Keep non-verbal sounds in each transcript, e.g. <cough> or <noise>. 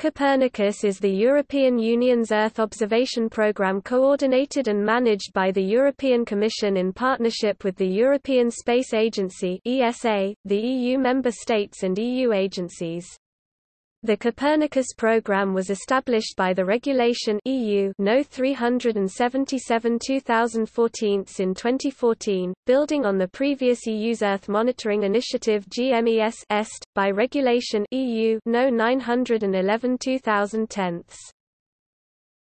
Copernicus is the European Union's Earth observation programme coordinated and managed by the European Commission in partnership with the European Space Agency (ESA), the EU member states and EU agencies. The Copernicus programme was established by the Regulation (EU) No 377/2014 in 2014, building on the previous EU's Earth Monitoring Initiative (GMES) EST, by Regulation (EU) No 911/2010.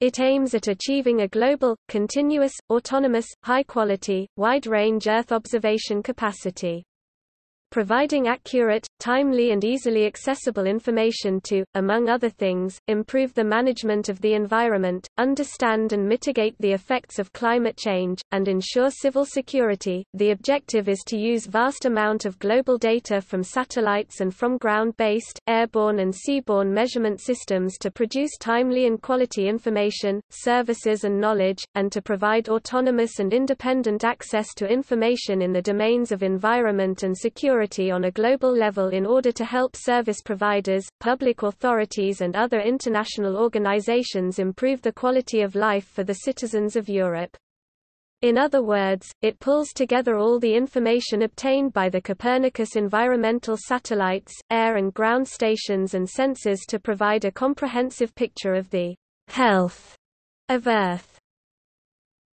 It aims at achieving a global, continuous, autonomous, high-quality, wide-range Earth observation capacity, providing accurate, timely and easily accessible information to, among other things, improve the management of the environment, understand and mitigate the effects of climate change, and ensure civil security. The objective is to use vast amount of global data from satellites and from ground-based, airborne and seaborne measurement systems to produce timely and quality information, services and knowledge, and to provide autonomous and independent access to information in the domains of environment and security on a global level in order to help service providers, public authorities and other international organizations improve the quality of life for the citizens of Europe. In other words, it pulls together all the information obtained by the Copernicus environmental satellites, air and ground stations and sensors to provide a comprehensive picture of the health of Earth.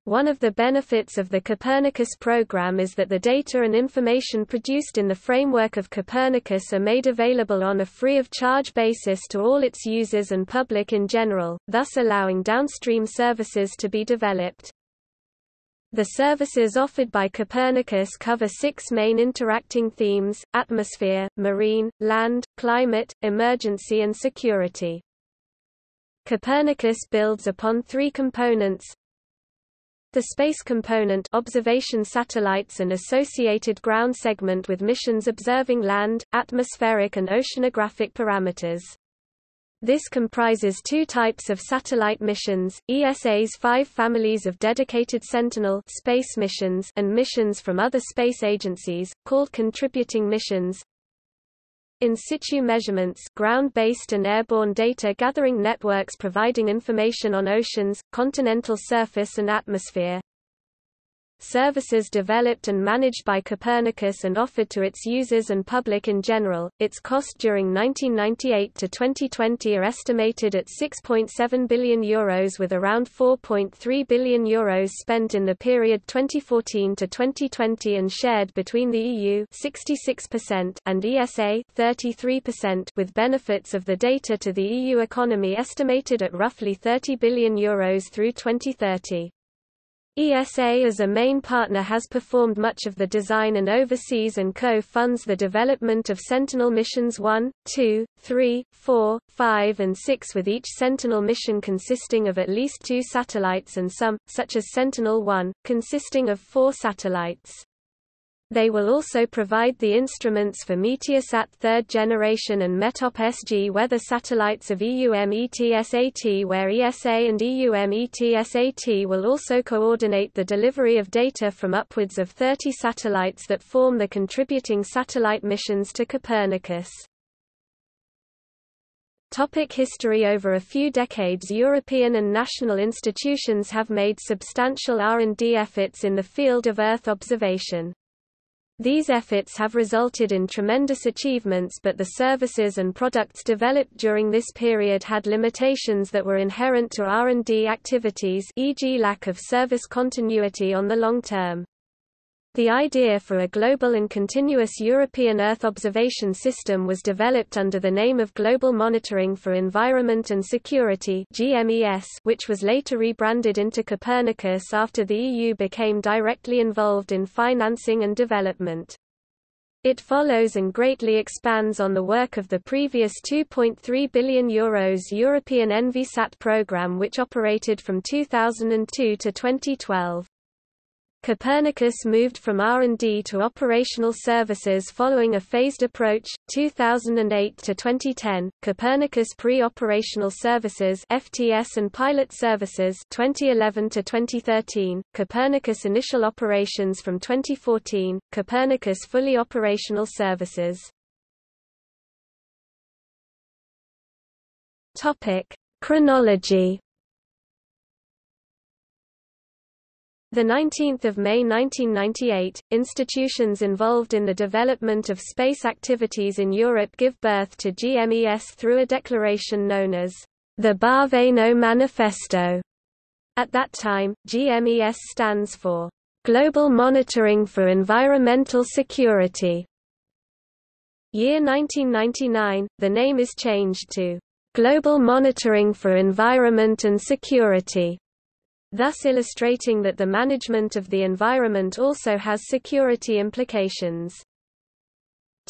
One of the benefits of the Copernicus program is that the data and information produced in the framework of Copernicus are made available on a free-of-charge basis to all its users and public in general, thus allowing downstream services to be developed. The services offered by Copernicus cover 6 main interacting themes: atmosphere, marine, land, climate, emergency and security. Copernicus builds upon 3 components: the space component, observation satellites and associated ground segment with missions observing land, atmospheric and oceanographic parameters. This comprises 2 types of satellite missions: ESA's 5 families of dedicated Sentinel space missions and missions from other space agencies, called contributing missions; in situ measurements, ground-based and airborne data gathering networks providing information on oceans, continental surface and atmosphere; services developed and managed by Copernicus and offered to its users and public in general. Its cost during 1998 to 2020 are estimated at €6.7 billion, with around €4.3 billion spent in the period 2014 to 2020 and shared between the EU 66% and ESA 33%, with benefits of the data to the EU economy estimated at roughly €30 billion through 2030. ESA as a main partner has performed much of the design and oversees and co-funds the development of Sentinel missions 1, 2, 3, 4, 5 and 6, with each Sentinel mission consisting of at least 2 satellites and some, such as Sentinel-1, consisting of 4 satellites. They will also provide the instruments for Meteosat 3rd generation and MetOp SG weather satellites of EUMETSAT, where ESA and EUMETSAT will also coordinate the delivery of data from upwards of 30 satellites that form the contributing satellite missions to Copernicus. Topic history. Over a few decades, European and national institutions have made substantial R&D efforts in the field of Earth observation. These efforts have resulted in tremendous achievements, but the services and products developed during this period had limitations that were inherent to R&D activities, e.g. lack of service continuity on the long term. The idea for a global and continuous European Earth observation system was developed under the name of Global Monitoring for Environment and Security (GMES), which was later rebranded into Copernicus after the EU became directly involved in financing and development. It follows and greatly expands on the work of the previous €2.3 billion European Envisat programme, which operated from 2002 to 2012. Copernicus moved from R&D to operational services following a phased approach. 2008 to 2010, Copernicus pre-operational services (FTS) and pilot services. 2011 to 2013, Copernicus initial operations. From 2014, Copernicus fully operational services. Chronology. The 19th of May 1998, institutions involved in the development of space activities in Europe give birth to GMES through a declaration known as the Barveno Manifesto. At that time, GMES stands for Global Monitoring for Environmental Security. Year 1999, the name is changed to Global Monitoring for Environment and Security, thus illustrating that the management of the environment also has security implications.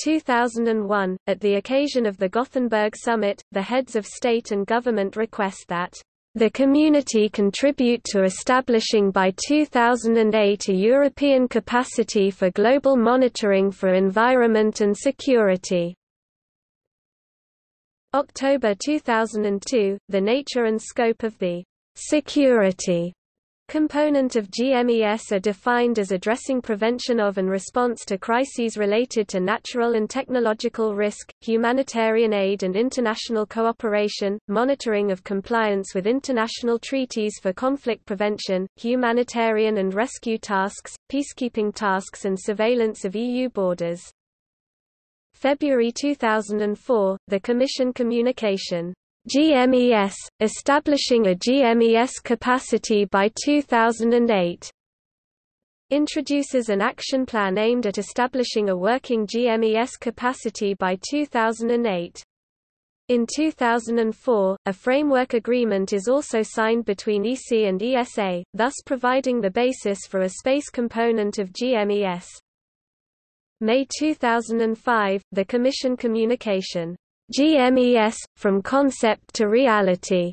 2001, at the occasion of the Gothenburg Summit, the heads of state and government request that the community contribute to establishing by 2008 a European capacity for global monitoring for environment and security. October 2002, the nature and scope of the security component of GMES are defined as addressing prevention of and response to crises related to natural and technological risk, humanitarian aid and international cooperation, monitoring of compliance with international treaties for conflict prevention, humanitarian and rescue tasks, peacekeeping tasks and surveillance of EU borders. February 2004, the Commission communication GMES, establishing a GMES capacity by 2008, introduces an action plan aimed at establishing a working GMES capacity by 2008. In 2004, a framework agreement is also signed between EC and ESA, thus providing the basis for a space component of GMES. May 2005, the Commission communication GMES, From Concept to Reality,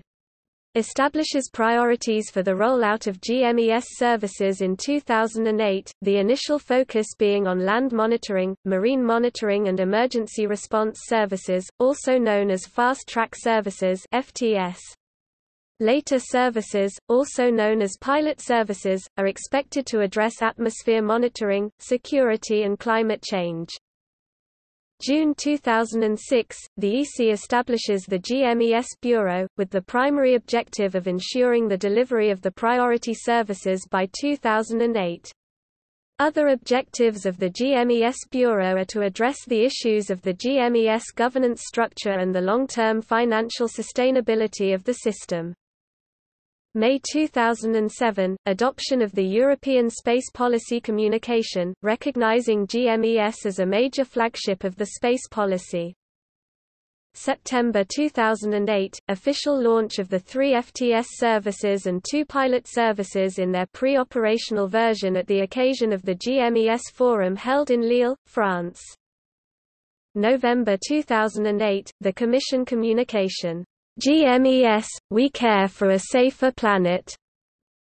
establishes priorities for the rollout of GMES services in 2008, the initial focus being on land monitoring, marine monitoring and emergency response services, also known as Fast Track Services (FTS). Later services, also known as pilot services, are expected to address atmosphere monitoring, security and climate change. June 2006, the EC establishes the GMES Bureau, with the primary objective of ensuring the delivery of the priority services by 2008. Other objectives of the GMES Bureau are to address the issues of the GMES governance structure and the long-term financial sustainability of the system. May 2007, adoption of the European Space Policy Communication, recognizing GMES as a major flagship of the space policy. September 2008, official launch of the 3 FTS services and 2 pilot services in their pre-operational version at the occasion of the GMES Forum held in Lille, France. November 2008, the Commission communication GMES, We Care for a Safer Planet,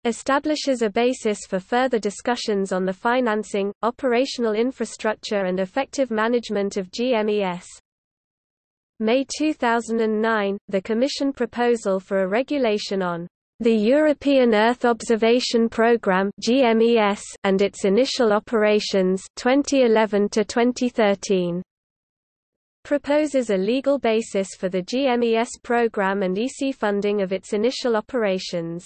establishes a basis for further discussions on the financing, operational infrastructure and effective management of GMES. May 2009, the Commission proposal for a regulation on the European Earth Observation Programme (GMES) and its initial operations 2011 to 2013. Proposes a legal basis for the GMES program and EC funding of its initial operations.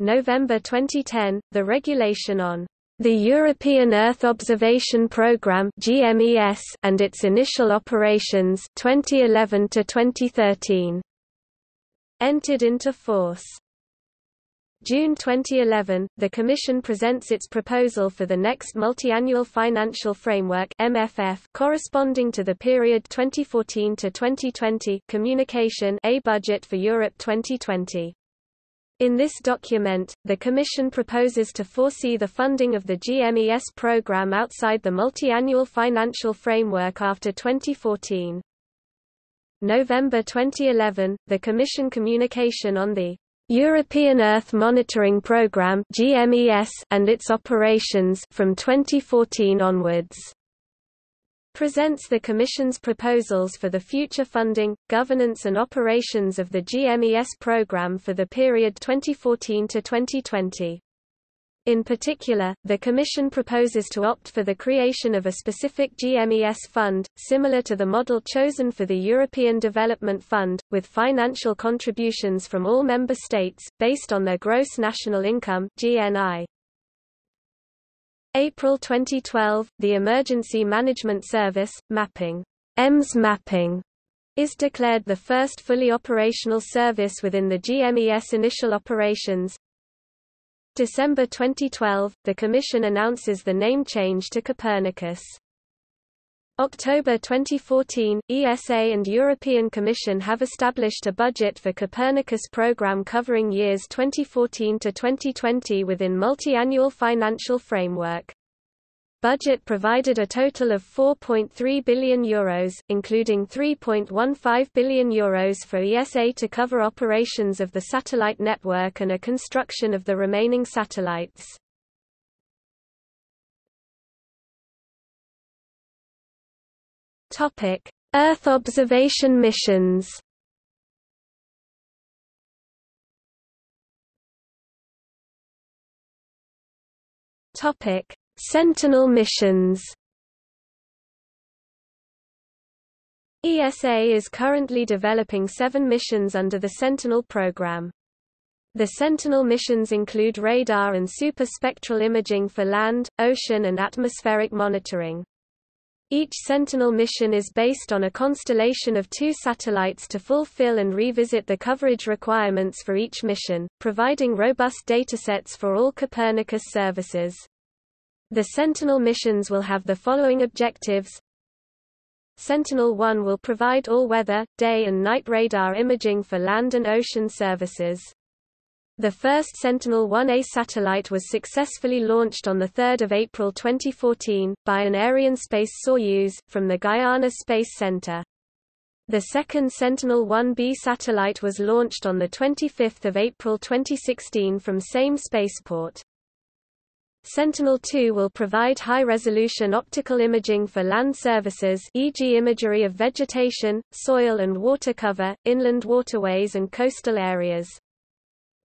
November 2010, the Regulation on the European Earth Observation Programme (GMES) and its initial operations 2011 to 2013 entered into force. June 2011, the Commission presents its proposal for the next Multiannual Financial Framework (MFF) corresponding to the period 2014 to 2020 communication A Budget for Europe 2020. In this document, the Commission proposes to foresee the funding of the GMES program outside the Multiannual Financial Framework after 2014. November 2011, the Commission communication on the European Earth Monitoring Programme (GMES) and its operations from 2014 onwards presents the Commission's proposals for the future funding, governance and operations of the GMES programme for the period 2014 to 2020. In particular, the Commission proposes to opt for the creation of a specific GMES fund, similar to the model chosen for the European Development Fund, with financial contributions from all member states, based on their gross national income (GNI). April 2012, the Emergency Management Service, mapping, EMS mapping, is declared the first fully operational service within the GMES initial operations. December 2012, the Commission announces the name change to Copernicus. October 2014, ESA and European Commission have established a budget for Copernicus program covering years 2014 to 2020 within multi-annual financial framework. Budget provided a total of €4.3 billion, including €3.15 billion for ESA to cover operations of the satellite network and a construction of the remaining satellites. Topic: Earth observation missions. Topic: Sentinel missions. ESA is currently developing 7 missions under the Sentinel program. The Sentinel missions include radar and superspectral imaging for land, ocean and atmospheric monitoring. Each Sentinel mission is based on a constellation of 2 satellites to fulfill and revisit the coverage requirements for each mission, providing robust datasets for all Copernicus services. The Sentinel missions will have the following objectives. Sentinel-1 will provide all-weather, day and night radar imaging for land and ocean services. The first Sentinel-1A satellite was successfully launched on 3 April 2014, by an Arianespace Soyuz, from the Guyana Space Center. The second Sentinel-1B satellite was launched on 25 April 2016 from same spaceport. Sentinel-2 will provide high-resolution optical imaging for land services, e.g. imagery of vegetation, soil and water cover, inland waterways and coastal areas.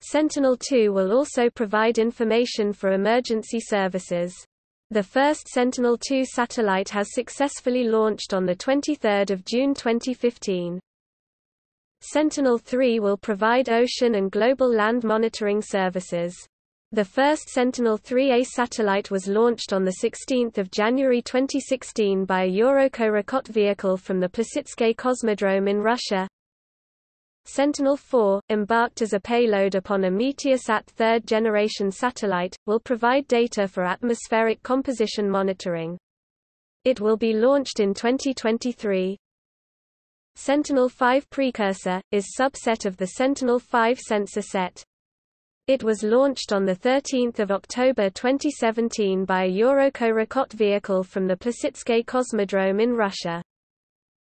Sentinel-2 will also provide information for emergency services. The first Sentinel-2 satellite has successfully launched on 23 June 2015. Sentinel-3 will provide ocean and global land monitoring services. The first Sentinel-3A satellite was launched on 16 January 2016 by a Eurokorakot vehicle from the Plessetsk Cosmodrome in Russia. Sentinel-4, embarked as a payload upon a Meteosat 3rd-generation satellite, will provide data for atmospheric composition monitoring. It will be launched in 2023. Sentinel-5 Precursor, is subset of the Sentinel-5 sensor set. It was launched on 13 October 2017 by a Eurokorakot vehicle from the Plessetsk Cosmodrome in Russia.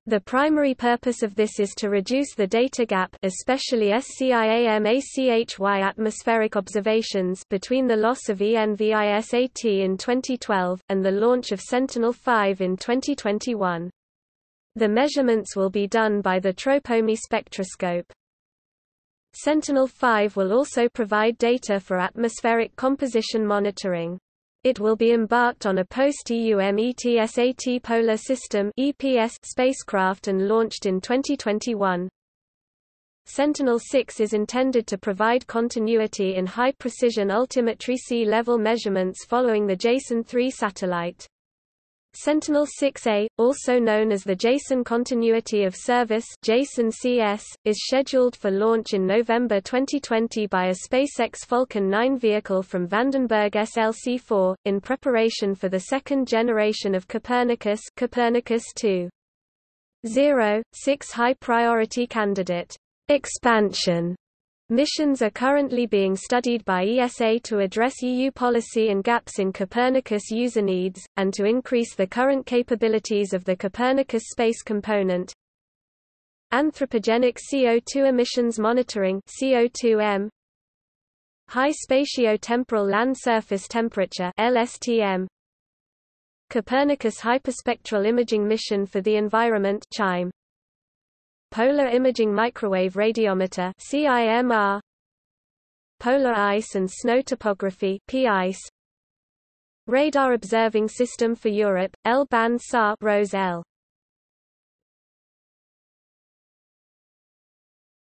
The primary purpose of this is to reduce the data gap, especially SCIAMACHY atmospheric observations, between the loss of ENVISAT in 2012, and the launch of Sentinel-5 in 2021. The measurements will be done by the Tropomi spectroscope. Sentinel-5 will also provide data for atmospheric composition monitoring. It will be embarked on a post-EUMETSAT Polar System (EPS) spacecraft and launched in 2021. Sentinel-6 is intended to provide continuity in high-precision altimetry sea-level measurements following the Jason-3 satellite. Sentinel-6A, also known as the Jason Continuity of Service (Jason-CS), is scheduled for launch in November 2020 by a SpaceX Falcon 9 vehicle from Vandenberg SLC-4, in preparation for the second generation of Copernicus (Copernicus 2.0.6) high-priority candidate expansion. Missions are currently being studied by ESA to address EU policy and gaps in Copernicus user needs, and to increase the current capabilities of the Copernicus space component. Anthropogenic CO2 emissions monitoring (CO2M), high spatiotemporal land surface temperature (LSTM), Copernicus hyperspectral imaging mission for the environment, <noise> Polar Imaging Microwave Radiometer (CIMR), polar ice and snow topography (PICE). Radar Observing System for Europe, L-band SAR Rose L.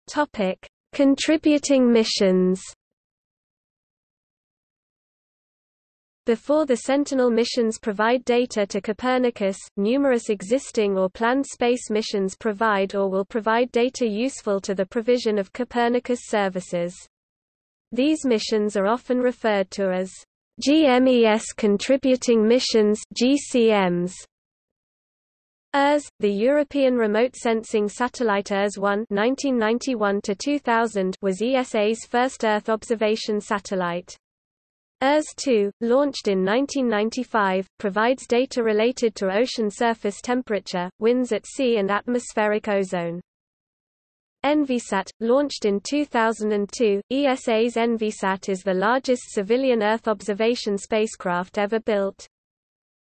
Topic: Contributing missions. Before the Sentinel missions provide data to Copernicus, numerous existing or planned space missions provide or will provide data useful to the provision of Copernicus services. These missions are often referred to as GMES Contributing Missions (GCMs). ERS, the European Remote Sensing Satellite ERS-1 (1991–2000) was ESA's first Earth observation satellite. ERS-2, launched in 1995, provides data related to ocean surface temperature, winds at sea and atmospheric ozone. Envisat, launched in 2002, ESA's Envisat is the largest civilian Earth observation spacecraft ever built.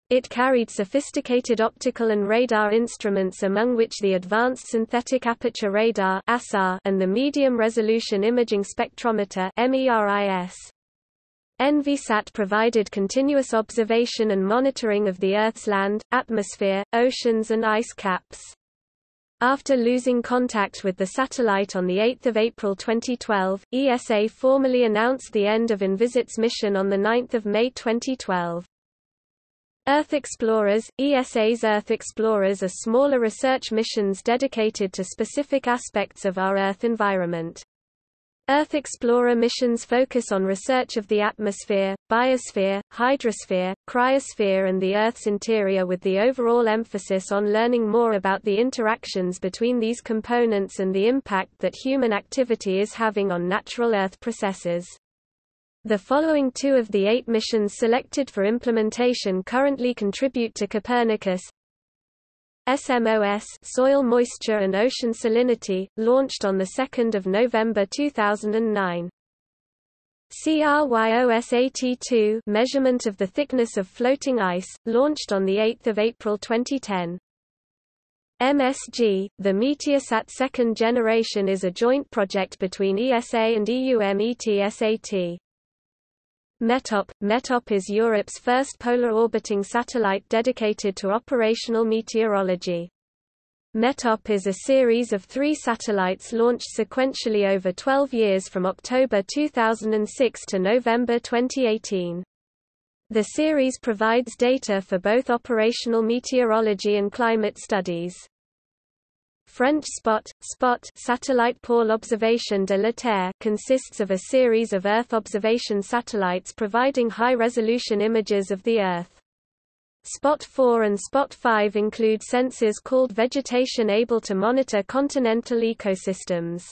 It carried sophisticated optical and radar instruments, among which the Advanced Synthetic Aperture Radar and the Medium Resolution Imaging Spectrometer. Envisat provided continuous observation and monitoring of the Earth's land, atmosphere, oceans and ice caps. After losing contact with the satellite on 8 April 2012, ESA formally announced the end of Envisat's mission on 9 May 2012. Earth Explorers – ESA's Earth Explorers are smaller research missions dedicated to specific aspects of our Earth environment. Earth Explorer missions focus on research of the atmosphere, biosphere, hydrosphere, cryosphere and the Earth's interior, with the overall emphasis on learning more about the interactions between these components and the impact that human activity is having on natural Earth processes. The following two of the 8 missions selected for implementation currently contribute to Copernicus. SMOS, Soil Moisture and Ocean Salinity, launched on 2 November 2009. CRYOSAT-2, Measurement of the Thickness of Floating Ice, launched on 8 April 2010. MSG, the Meteosat second generation, is a joint project between ESA and EUMETSAT. MetOp – MetOp is Europe's first polar orbiting satellite dedicated to operational meteorology. MetOp is a series of 3 satellites launched sequentially over 12 years from October 2006 to November 2018. The series provides data for both operational meteorology and climate studies. French SPOT, SPOT Satellite pour l'observation de la Terre, consists of a series of Earth observation satellites providing high-resolution images of the Earth. SPOT 4 and SPOT 5 include sensors called vegetation able to monitor continental ecosystems.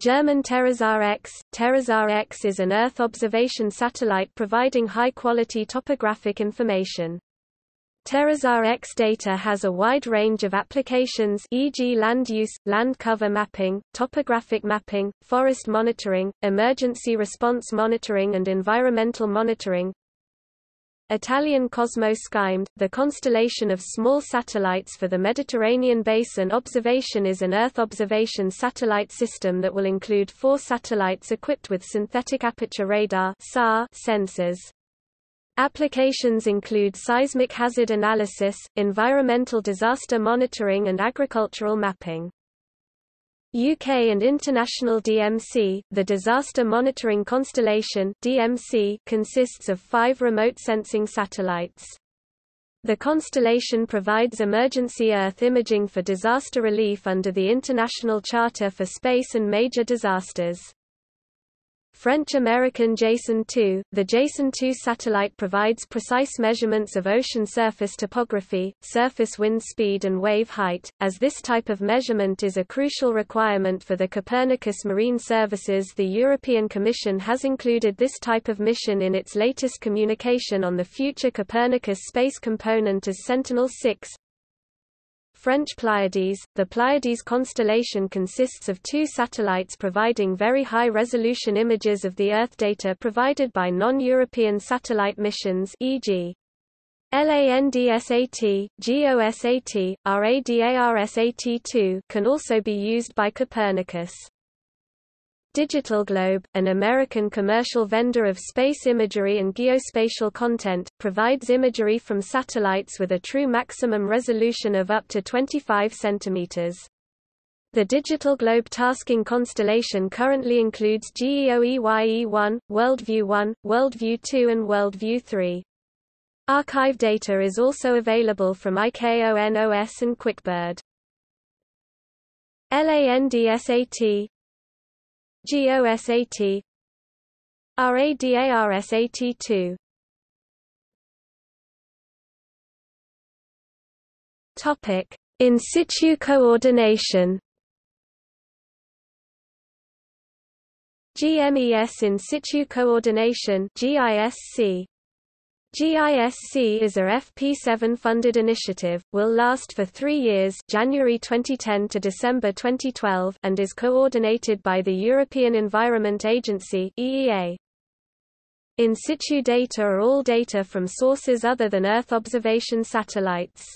German TerraSAR-X, TerraSAR-X is an Earth observation satellite providing high-quality topographic information. TerraSAR-X data has a wide range of applications, e.g. land use, land cover mapping, topographic mapping, forest monitoring, emergency response monitoring and environmental monitoring. Italian Cosmo-SKYMD, the constellation of small satellites for the Mediterranean basin observation, is an Earth observation satellite system that will include 4 satellites equipped with synthetic aperture radar sensors. Applications include seismic hazard analysis, environmental disaster monitoring and agricultural mapping. UK and international DMC, the Disaster Monitoring Constellation (DMC) consists of 5 remote sensing satellites. The constellation provides emergency Earth imaging for disaster relief under the International Charter for Space and Major Disasters. French-American Jason-2, the Jason-2 satellite provides precise measurements of ocean surface topography, surface wind speed and wave height, as this type of measurement is a crucial requirement for the Copernicus Marine Services. The European Commission has included this type of mission in its latest communication on the future Copernicus space component as Sentinel-6. French Pleiades, the Pleiades constellation consists of 2 satellites providing very high-resolution images of the Earth. Data provided by non-European satellite missions, e.g. LANDSAT, GOSAT, RADARSAT-2, can also be used by Copernicus. Digital Globe, an American commercial vendor of space imagery and geospatial content, provides imagery from satellites with a true maximum resolution of up to 25 centimeters. The Digital Globe tasking constellation currently includes GEOEYE1, WorldView 1, WorldView 2 and WorldView 3. Archive data is also available from ICONOS and QuickBird. LANDSAT GOSAT RADARSAT2 Topic: In situ coordination. GMES in situ coordination (GISC). GISC is a FP7 funded initiative, will last for 3 years, January 2010 to December 2012, and is coordinated by the European Environment Agency (EEA). In situ data are all data from sources other than Earth observation satellites.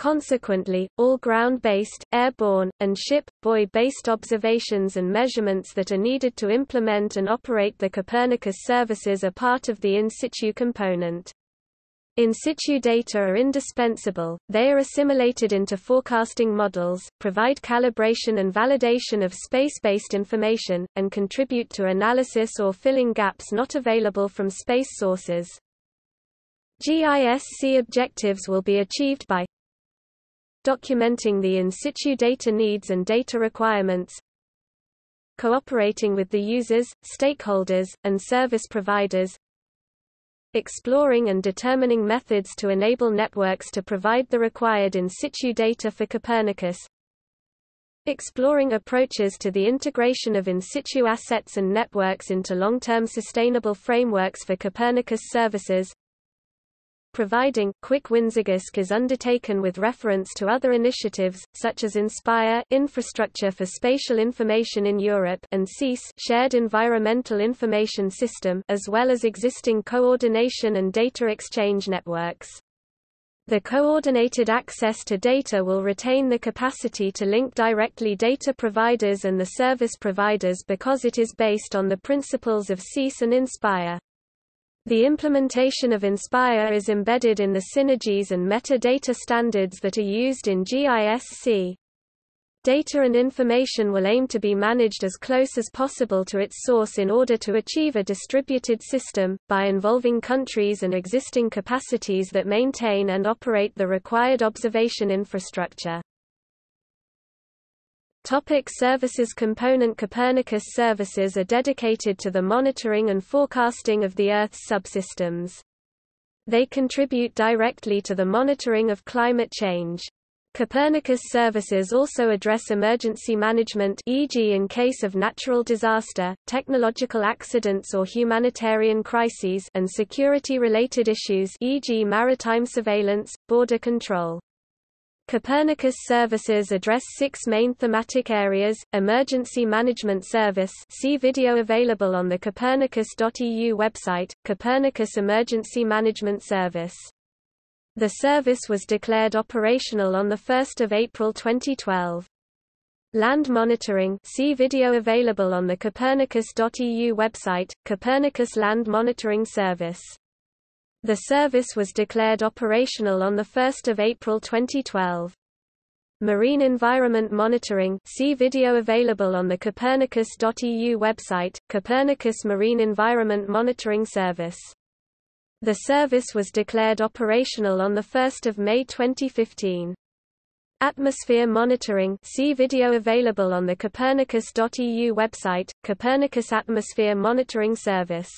Consequently, all ground-based, airborne, and ship-buoy-based observations and measurements that are needed to implement and operate the Copernicus services are part of the in-situ component. In-situ data are indispensable, they are assimilated into forecasting models, provide calibration and validation of space-based information, and contribute to analysis or filling gaps not available from space sources. GISC objectives will be achieved by documenting the in-situ data needs and data requirements, cooperating with the users, stakeholders, and service providers, exploring and determining methods to enable networks to provide the required in-situ data for Copernicus, exploring approaches to the integration of in-situ assets and networks into long-term sustainable frameworks for Copernicus services, providing. Quick wins. GISC is undertaken with reference to other initiatives, such as INSPIRE Infrastructure for Spatial Information in Europe and SEIS Shared Environmental Information System, as well as existing coordination and data exchange networks. The coordinated access to data will retain the capacity to link directly data providers and the service providers because it is based on the principles of SEIS and INSPIRE. The implementation of INSPIRE is embedded in the synergies and metadata standards that are used in GISC. Data and information will aim to be managed as close as possible to its source in order to achieve a distributed system, by involving countries and existing capacities that maintain and operate the required observation infrastructure. Topic: Services component. Copernicus services are dedicated to the monitoring and forecasting of the Earth's subsystems. They contribute directly to the monitoring of climate change. Copernicus services also address emergency management, e.g. in case of natural disaster, technological accidents or humanitarian crises, and security-related issues, e.g. maritime surveillance, border control. Copernicus services address 6 main thematic areas: emergency management service, see video available on the copernicus.eu website, Copernicus Emergency Management Service. The service was declared operational on 1 April 2012. Land monitoring, see video available on the copernicus.eu website, Copernicus Land Monitoring Service. The service was declared operational on 1 April 2012. Marine environment monitoring, see video available on the copernicus.eu website, Copernicus Marine Environment Monitoring Service. The service was declared operational on 1 May 2015. Atmosphere monitoring, see video available on the copernicus.eu website, Copernicus Atmosphere Monitoring Service.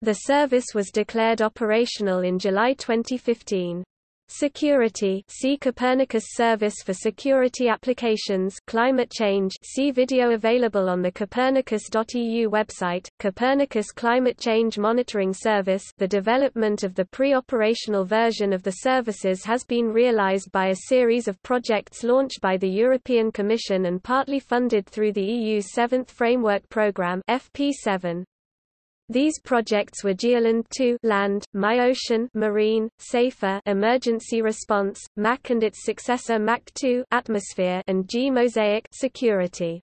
The service was declared operational in July 2015. Security, see Copernicus Service for Security Applications. Climate change, see video available on the copernicus.eu website, Copernicus Climate Change Monitoring Service. The development of the pre-operational version of the services has been realized by a series of projects launched by the European Commission and partly funded through the EU's 7th Framework Programme (FP7). These projects were Geoland 2 Land, MyOcean Marine, SAFER Emergency Response, MAC and its successor MAC 2 Atmosphere, and G-Mosaic Security.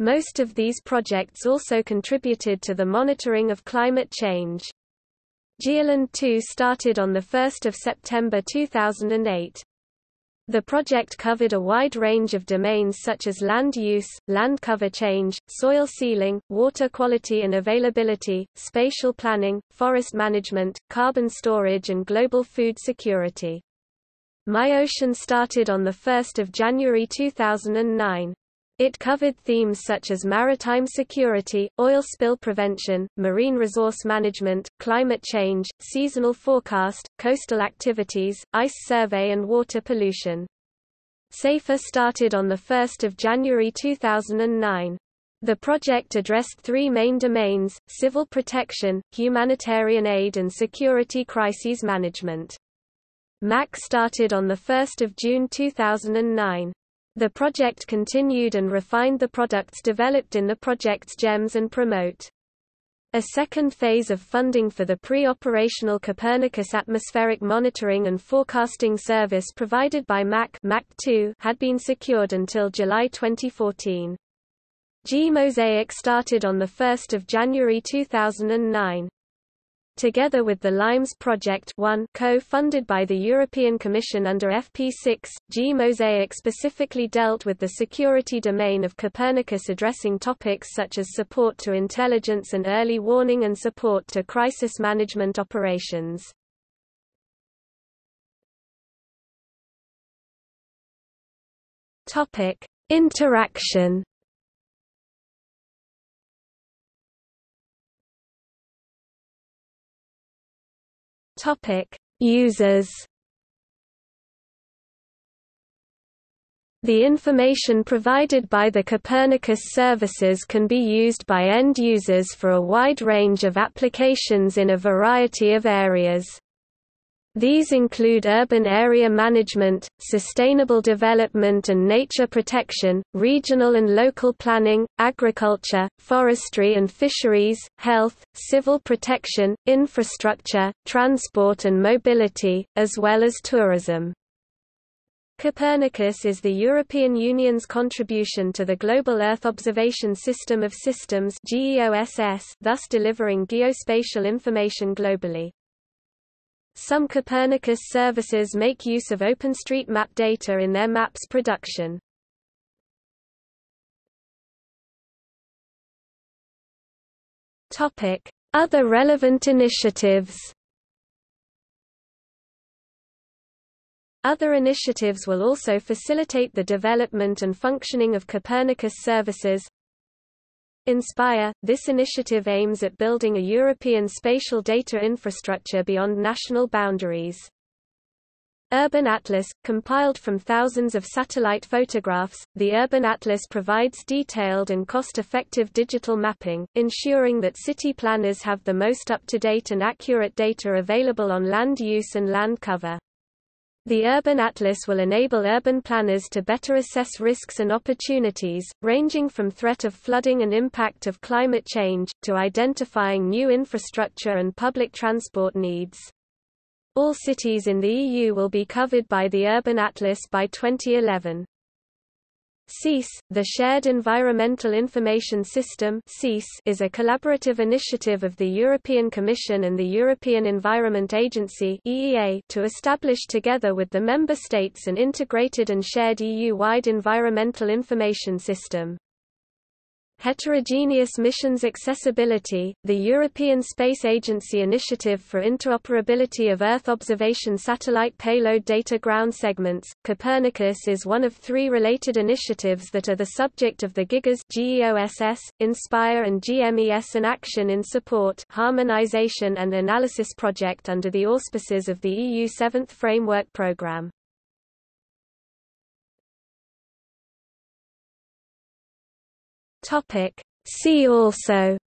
Most of these projects also contributed to the monitoring of climate change. Geoland 2 started on 1 September 2008. The project covered a wide range of domains such as land use, land cover change, soil sealing, water quality and availability, spatial planning, forest management, carbon storage and global food security. MyOcean started on 1 January 2009. It covered themes such as maritime security, oil spill prevention, marine resource management, climate change, seasonal forecast, coastal activities, ice survey and water pollution. SAFER started on 1 January 2009. The project addressed three main domains: civil protection, humanitarian aid and security crises management. MAC started on 1 June 2009. The project continued and refined the products developed in the project's GEMS and Promote. A second phase of funding for the pre-operational Copernicus atmospheric monitoring and forecasting service provided by MAC-2 had been secured until July 2014. G-Mosaic started on 1 January 2009. Together with the LIMES Project 1 co-funded by the European Commission under FP6, G-Mosaic specifically dealt with the security domain of Copernicus, addressing topics such as support to intelligence and early warning and support to crisis management operations. Interaction. Users. The information provided by the Copernicus services can be used by end users for a wide range of applications in a variety of areas. These include urban area management, sustainable development and nature protection, regional and local planning, agriculture, forestry and fisheries, health, civil protection, infrastructure, transport and mobility, as well as tourism. Copernicus is the European Union's contribution to the Global Earth Observation System of Systems (GEOSS), thus delivering geospatial information globally. Some Copernicus services make use of OpenStreetMap data in their maps production. Other relevant initiatives. Other initiatives will also facilitate the development and functioning of Copernicus services. INSPIRE – This initiative aims at building a European spatial data infrastructure beyond national boundaries. Urban Atlas – Compiled from thousands of satellite photographs, the Urban Atlas provides detailed and cost-effective digital mapping, ensuring that city planners have the most up-to-date and accurate data available on land use and land cover. The Urban Atlas will enable urban planners to better assess risks and opportunities, ranging from threat of flooding and impact of climate change, to identifying new infrastructure and public transport needs. All cities in the EU will be covered by the Urban Atlas by 2011. SEIS, the Shared Environmental Information System (SEIS), is a collaborative initiative of the European Commission and the European Environment Agency (EEA) to establish together with the member states an integrated and shared EU-wide environmental information system. Heterogeneous missions accessibility, the European Space Agency initiative for interoperability of Earth observation satellite payload data ground segments. Copernicus is one of three related initiatives that are the subject of the GIGAS, INSPIRE and GMES, an action in support, harmonization and analysis project under the auspices of the EU 7th Framework Programme. See also: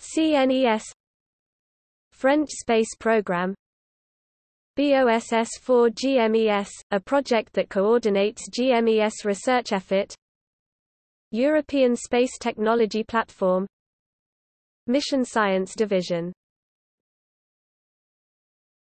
CNES, French Space Programme, BOSS4GMES, a project that coordinates GMES research effort, European Space Technology Platform, Mission Science Division.